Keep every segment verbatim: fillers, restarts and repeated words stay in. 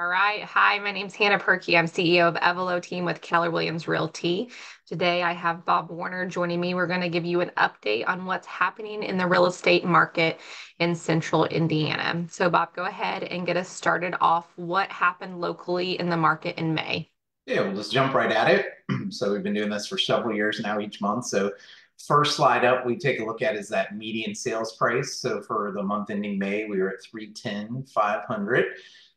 All right. Hi, my name's Hannah Perkey. I'm C E O of Evelo Team with Keller Williams Realty. Today, I have Bob Warner joining me. We're going to give you an update on what's happening in the real estate market in Central Indiana. So, Bob, go ahead and get us started off. What happened locally in the market in May? Yeah, we'll just jump right at it. So we've been doing this for several years now each month. So first slide up we take a look at is that median sales price. So for the month ending May, we were at three ten five hundred.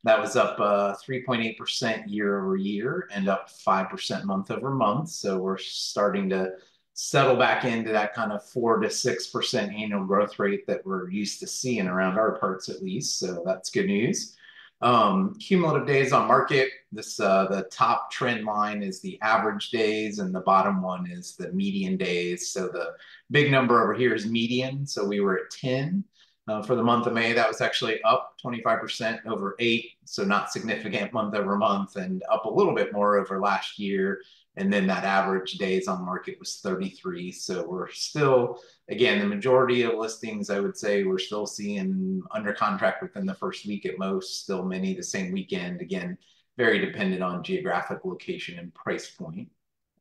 That was up three point eight percent uh, year over year and up five percent month over month. So we're starting to settle back into that kind of four to six percent annual growth rate that we're used to seeing around our parts, at least. So that's good news. Um, cumulative days on market, this uh, the top trend line is the average days and the bottom one is the median days. So the big number over here is median. So we were at ten. Uh, for the month of May, that was actually up twenty-five percent over eight, so not significant month over month, and up a little bit more over last year. And then that average days on market was thirty-three. So we're still, again, the majority of listings, I would say, we're still seeing under contract within the first week at most, still many the same weekend. Again, very dependent on geographic location and price point.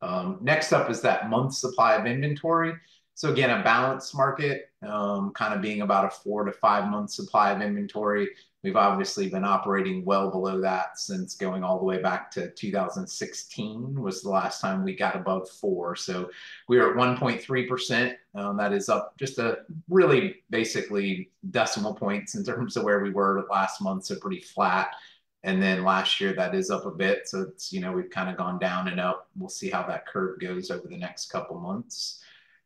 Um, next up is that month supply of inventory. So again, a balanced market, um, kind of being about a four to five month supply of inventory. We've obviously been operating well below that since going all the way back to two thousand sixteen was the last time we got above four. So we were at one point three percent. Um, that is up just a really basically decimal points in terms of where we were last month, so pretty flat. And then last year that is up a bit. So it's, you know, we've kind of gone down and up. We'll see how that curve goes over the next couple months.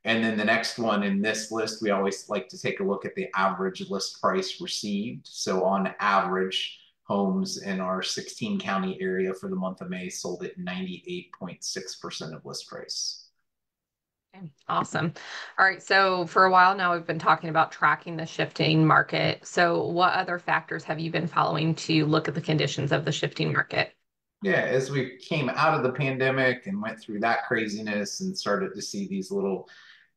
And then the next one in this list, we always like to take a look at the average list price received. So on average, homes in our sixteen county area for the month of May sold at ninety-eight point six percent of list price. Awesome. All right. So for a while now, we've been talking about tracking the shifting market. So what other factors have you been following to look at the conditions of the shifting market? Yeah, as we came out of the pandemic and went through that craziness and started to see these little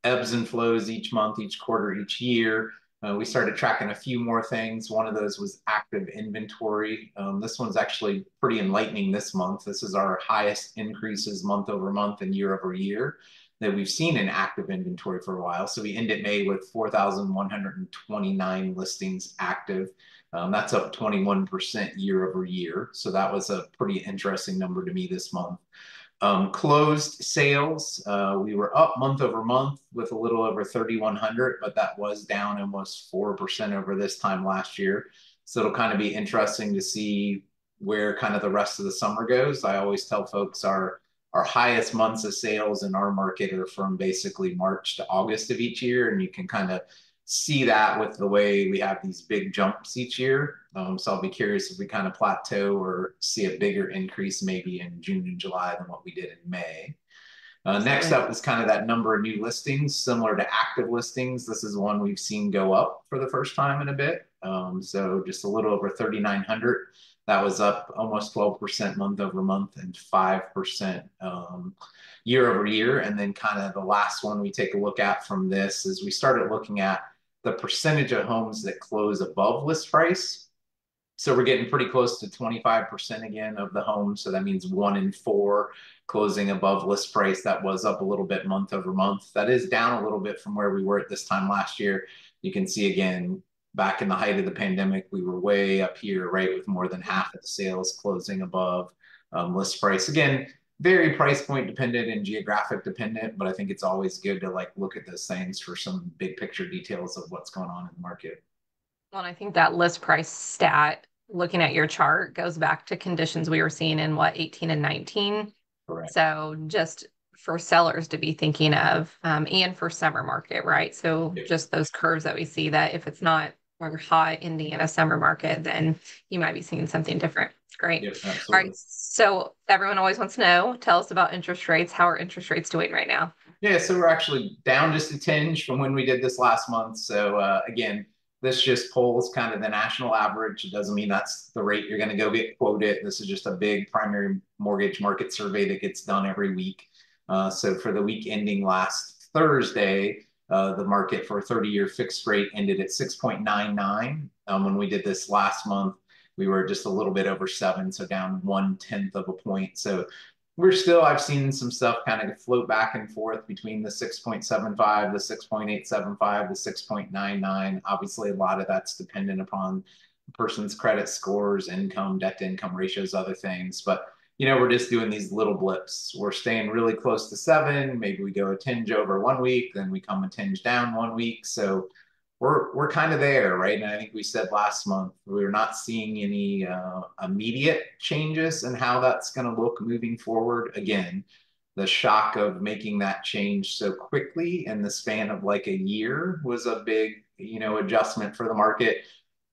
ebbs and flows each month, each quarter, each year, uh, we started tracking a few more things. One of those was active inventory. Um, this one's actually pretty enlightening this month. This is our highest increases month over month and year over year that we've seen in active inventory for a while. So we ended May with four thousand one hundred twenty-nine listings active. Um, that's up twenty-one percent year over year. So that was a pretty interesting number to me this month. Um, closed sales, uh, we were up month over month with a little over thirty-one hundred, but that was down almost four percent over this time last year. So it'll kind of be interesting to see where kind of the rest of the summer goes. I always tell folks our Our highest months of sales in our market are from basically March to August of each year. And you can kind of see that with the way we have these big jumps each year. Um, so I'll be curious if we kind of plateau or see a bigger increase maybe in June and July than what we did in May. Uh, next up is kind of that number of new listings, similar to active listings. This is one we've seen go up for the first time in a bit. Um, so just a little over thirty-nine hundred. That was up almost twelve percent month over month and five percent um, year over year. And then kind of the last one we take a look at from this is we started looking at the percentage of homes that close above list price. So we're getting pretty close to twenty-five percent again of the homes. So that means one in four closing above list price. That was up a little bit month over month. That is down a little bit from where we were at this time last year. You can see again, back in the height of the pandemic, we were way up here, right, with more than half of the sales closing above um, list price. Again, very price point dependent and geographic dependent, but I think it's always good to like look at those things for some big picture details of what's going on in the market. Well, and I think that list price stat, looking at your chart, goes back to conditions we were seeing in what, eighteen and nineteen. Correct. So just for sellers to be thinking of, um, and for summer market, right? So yeah, just those curves that we see, that if it's not or hot Indiana summer market, then you might be seeing something different. Great. Yes, all right. So everyone always wants to know, tell us about interest rates. How are interest rates doing right now? Yeah. So we're actually down just a tinge from when we did this last month. So uh, again, this just pulls kind of the national average. It doesn't mean that's the rate you're going to go get quoted. This is just a big primary mortgage market survey that gets done every week. Uh, so for the week ending last Thursday, Uh, the market for a thirty-year fixed rate ended at six point nine nine. Um, when we did this last month, we were just a little bit over seven, so down one tenth of a point. So we're still, I've seen some stuff kind of float back and forth between the six point seven five, the six point eight seven five, the six point nine nine. Obviously, a lot of that's dependent upon a person's credit scores, income, debt to income ratios, other things. But, you know, we're just doing these little blips. We're staying really close to seven. Maybe we go a tinge over one week, then we come a tinge down one week. So we're, we're kind of there, right? And I think we said last month, we're not seeing any uh, immediate changes in how that's going to look moving forward. Again, the shock of making that change so quickly in the span of like a year was a big, you know, adjustment for the market.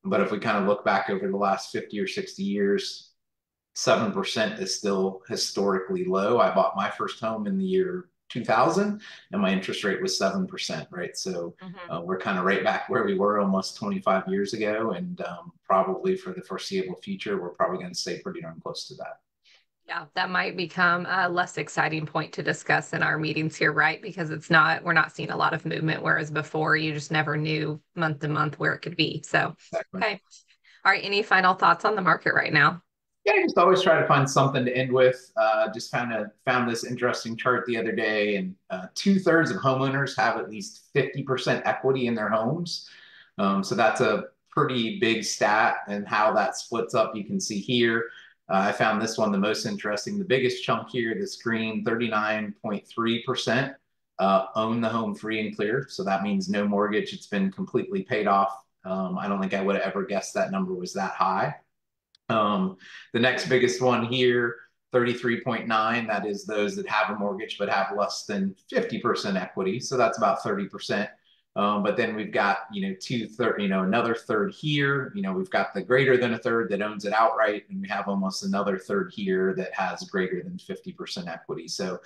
But if we kind of look back over the last fifty or sixty years, seven percent is still historically low. I bought my first home in the year two thousand and my interest rate was seven percent, right? So mm-hmm. uh, we're kind of right back where we were almost twenty-five years ago. And um, probably for the foreseeable future, we're probably going to stay pretty darn close to that. Yeah, that might become a less exciting point to discuss in our meetings here, right? Because it's not, we're not seeing a lot of movement, whereas before you just never knew month to month where it could be. So, exactly. Okay. All right, any final thoughts on the market right now? Yeah, I just always try to find something to end with. Uh, just kind of found this interesting chart the other day, and uh, two thirds of homeowners have at least fifty percent equity in their homes. Um, so that's a pretty big stat, and how that splits up, you can see here. Uh, I found this one the most interesting. The biggest chunk here, this green, thirty-nine point three percent uh, own the home free and clear. So that means no mortgage. It's been completely paid off. Um, I don't think I would have ever guessed that number was that high. Um, the next biggest one here, thirty-three point nine, that is those that have a mortgage but have less than fifty percent equity. So that's about thirty percent. Um, but then we've got, you know, two third, you know, another third here, you know, we've got the greater than a third that owns it outright. And we have almost another third here that has greater than fifty percent equity. So,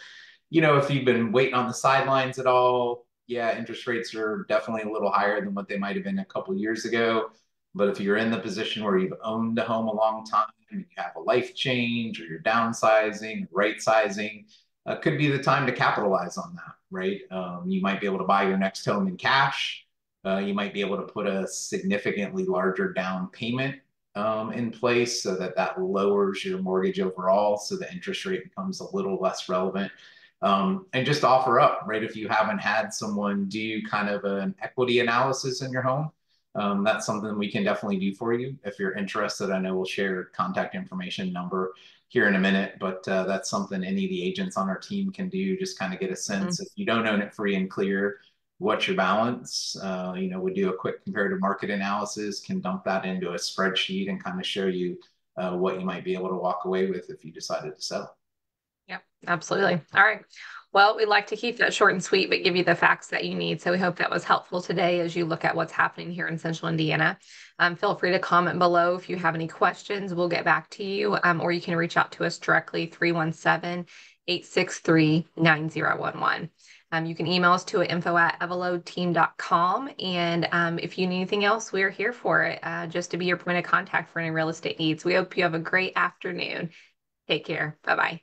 you know, if you've been waiting on the sidelines at all, yeah, interest rates are definitely a little higher than what they might've been a couple of years ago. But if you're in the position where you've owned a home a long time and you have a life change, or you're downsizing, right sizing, uh, could be the time to capitalize on that, right? Um, you might be able to buy your next home in cash. Uh, you might be able to put a significantly larger down payment um, in place so that that lowers your mortgage overall. So the interest rate becomes a little less relevant. Um, and just offer up, right? If you haven't had someone do kind of an equity analysis in your home, Um, that's something we can definitely do for you. If you're interested, I know we'll share contact information number here in a minute, but uh, that's something any of the agents on our team can do, just kind of get a sense. Mm-hmm. If you don't own it free and clear, what's your balance? Uh, you know, we do a quick comparative market analysis, can dump that into a spreadsheet and kind of show you uh, what you might be able to walk away with if you decided to sell. Yeah, absolutely. All right. Well, we'd like to keep that short and sweet, but give you the facts that you need. So we hope that was helpful today as you look at what's happening here in Central Indiana. Um, feel free to comment below if you have any questions. We'll get back to you, um, or you can reach out to us directly, three one seven, eight six three, nine zero one one. Um, you can email us to info at evelo team dot com. And um, if you need anything else, we're here for it, uh, just to be your point of contact for any real estate needs. We hope you have a great afternoon. Take care. Bye-bye.